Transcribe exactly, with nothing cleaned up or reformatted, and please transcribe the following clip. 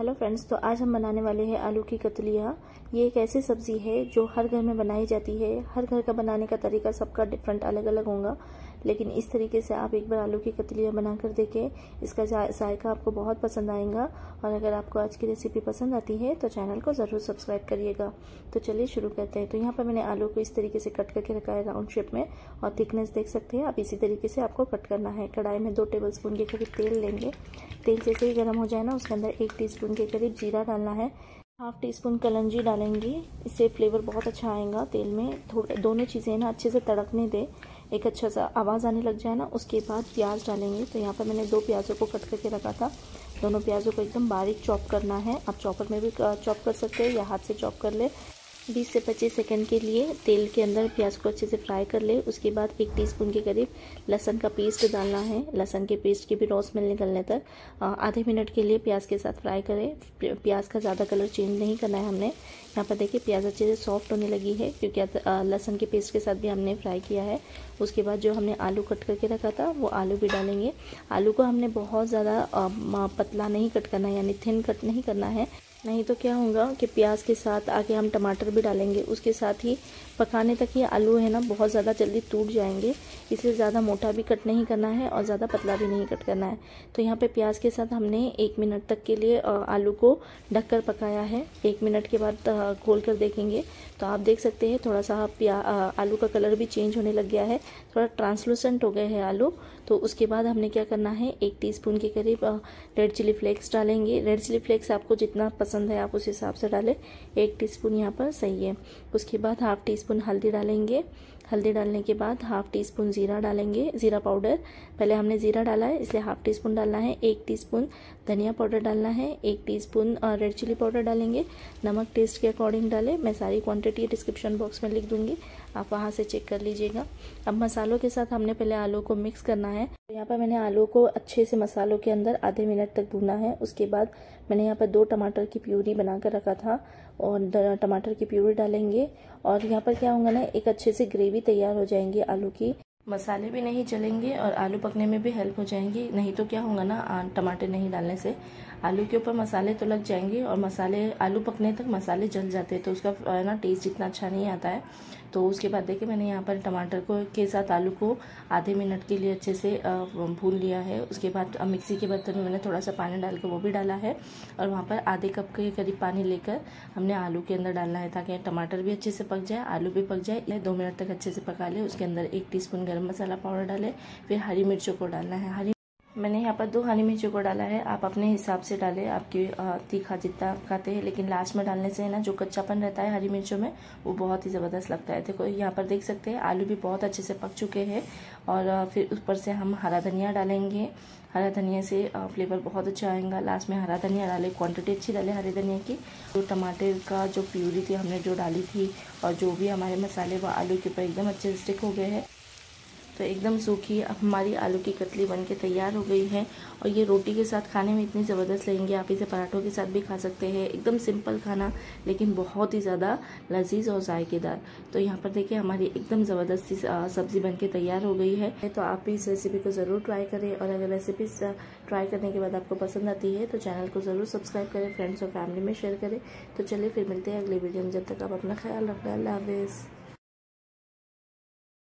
Hello friends, तो आज हम बनाने वाले हैं आलू की कतलियाँ। ये एक ऐसी सब्ज़ी है जो हर घर में बनाई जाती है। हर घर का बनाने का तरीका सबका डिफरेंट अलग अलग होगा, लेकिन इस तरीके से आप एक बार आलू की कतलियाँ बना कर देखें। इसका जायका आपको बहुत पसंद आएगा। और अगर आपको आज की रेसिपी पसंद आती है तो चैनल को ज़रूर सब्सक्राइब करिएगा। तो चलिए शुरू करते हैं। तो यहाँ पर मैंने आलू को इस तरीके से कट करके रखा है राउंड शेप में, और थिकनेस देख सकते हैं आप। इसी तरीके से आपको कट करना है। कढ़ाई में दो टेबल स्पून के करीब तेल लेंगे। तेल जैसे ही गर्म हो जाए ना, उसके अंदर एक टी स्पून के करीब जीरा डालना है। हाफ टी स्पून कलंजी डालेंगे, इससे फ्लेवर बहुत अच्छा आएगा तेल में। थोड़ा दोनों चीज़ें ना अच्छे से तड़कने दें। एक अच्छा सा आवाज़ आने लग जाए ना, उसके बाद प्याज डालेंगे। तो यहाँ पर मैंने दो प्याज़ों को कट करके रखा था। दोनों प्याज़ों को एकदम बारीक चॉप करना है। आप चॉपर में भी चॉप कर सकते हैं या हाथ से चॉप कर ले। बीस से पच्चीस सेकंड के लिए तेल के अंदर प्याज को अच्छे से फ्राई कर ले। उसके बाद एक टीस्पून के करीब लहसुन का पेस्ट डालना है। लहसुन के पेस्ट की भी रॉ स्मेल निकलने तक आधे मिनट के लिए प्याज के साथ फ्राई करें। प्याज का ज़्यादा कलर चेंज नहीं करना है हमने। यहाँ पर देखिए प्याज अच्छे से सॉफ्ट होने लगी है, क्योंकि लहसुन के पेस्ट के साथ भी हमने फ्राई किया है। उसके बाद जो हमने आलू कट करके रखा था वो आलू भी डालेंगे। आलू को हमने बहुत ज़्यादा पतला नहीं कट करना है, यानी थिन कट नहीं करना है, नहीं तो क्या होगा कि प्याज के साथ आगे हम टमाटर भी डालेंगे। उसके साथ ही पकाने तक ये आलू है ना बहुत ज़्यादा जल्दी टूट जाएंगे, इसलिए ज़्यादा मोटा भी कट नहीं करना है और ज़्यादा पतला भी नहीं कट करना है। तो यहाँ पे प्याज के साथ हमने एक मिनट तक के लिए आलू को ढककर पकाया है। एक मिनट के बाद खोल कर देखेंगे तो आप देख सकते हैं थोड़ा सा प्या आलू का कलर भी चेंज होने लग गया है, थोड़ा ट्रांसलूसेंट हो गए हैं आलू। तो उसके बाद हमने क्या करना है, एक टी स्पून के करीब रेड चिली फ्लेक्स डालेंगे। रेड चिली फ्लेक्स आपको जितना पसंद है आप उस हिसाब से डालें। एक टीस्पून यहाँ पर सही है। उसके बाद हाफ टी स्पून हल्दी डालेंगे। हल्दी डालने के बाद हाफ टी स्पून जीरा डालेंगे, जीरा पाउडर। पहले हमने जीरा डाला है इसलिए हाफ टी स्पून डालना है। एक टीस्पून धनिया पाउडर डालना है। एक टीस्पून रेड चिली पाउडर डालेंगे। नमक टेस्ट के अकॉर्डिंग डालें। मैं सारी क्वांटिटी डिस्क्रिप्शन बॉक्स में लिख दूंगी, आप वहाँ से चेक कर लीजिएगा। अब मसालों के साथ हमने पहले आलू को मिक्स करना है। तो यहाँ पर मैंने आलू को अच्छे से मसालों के अंदर आधे मिनट तक भूना है। उसके बाद मैंने यहाँ पर दो टमाटर की प्यूरी बना कर रखा था और टमाटर की प्यूरी डालेंगे। और यहाँ पर क्या होगा ना, एक अच्छे से ग्रेवी तैयार हो जाएंगी आलू की। मसाले भी नहीं जलेंगे और आलू पकने में भी हेल्प हो जाएंगी। नहीं तो क्या होगा ना, टमाटर नहीं डालने से आलू के ऊपर मसाले तो लग जाएंगे और मसाले आलू पकने तक मसाले जल जाते हैं, तो उसका ना टेस्ट इतना अच्छा नहीं आता है। तो उसके बाद देखिए मैंने यहाँ पर टमाटर को के साथ आलू को आधे मिनट के लिए अच्छे से भून लिया है। उसके बाद मिक्सी के बर्तन में मैंने थोड़ा सा पानी डाल के वो भी डाला है, और वहाँ पर आधे कप के करीब पानी लेकर हमने आलू के अंदर डालना है, ताकि टमाटर भी अच्छे से पक जाए, आलू भी पक जाए। या दो मिनट तक अच्छे से पका ले। उसके अंदर एक टी स्पून गर्म मसाला पाउडर डालें। फिर हरी मिर्चों को डालना है। हरी मैंने यहाँ पर दो हरी मिर्चों को डाला है। आप अपने हिसाब से डालें, आपकी तीखा जितना आप खाते हैं। लेकिन लास्ट में डालने से है ना, जो कच्चापन रहता है हरी मिर्चों में वो बहुत ही ज़बरदस्त लगता है। देखो यहाँ पर देख सकते हैं आलू भी बहुत अच्छे से पक चुके हैं। और फिर ऊपर से हम हरा धनिया डालेंगे। हरा धनिया से फ्लेवर बहुत अच्छा आएगा। लास्ट में हरा धनिया डालें, क्वांटिटी अच्छी डालें हरे धनिया की। तो टमाटर का जो प्यूरी थी हमने जो डाली थी, और जो भी हमारे मसाले व आलू के ऊपर एकदम अच्छे से स्टिक हो गए हैं। तो एकदम सूखी अब हमारी आलू की कतली बनके तैयार हो गई है। और ये रोटी के साथ खाने में इतनी ज़बरदस्त लगेंगे। आप इसे पराठों के साथ भी खा सकते हैं। एकदम सिंपल खाना, लेकिन बहुत ही ज़्यादा लजीज और जायकेदार। तो यहाँ पर देखिए हमारी एकदम ज़बरदस्त सब्ज़ी बनके तैयार हो गई है। तो आप भी इस रेसिपी को ज़रूर ट्राई करें। और अगर रेसिपी ट्राई करने के बाद आपको पसंद आती है तो चैनल को ज़रूर सब्सक्राइब करें, फ्रेंड्स और फैमिली में शेयर करें। तो चलिए फिर मिलते हैं अगले वीडियो में। जब तक आप अपना ख्याल रखना। अल्लाह हाफिज़।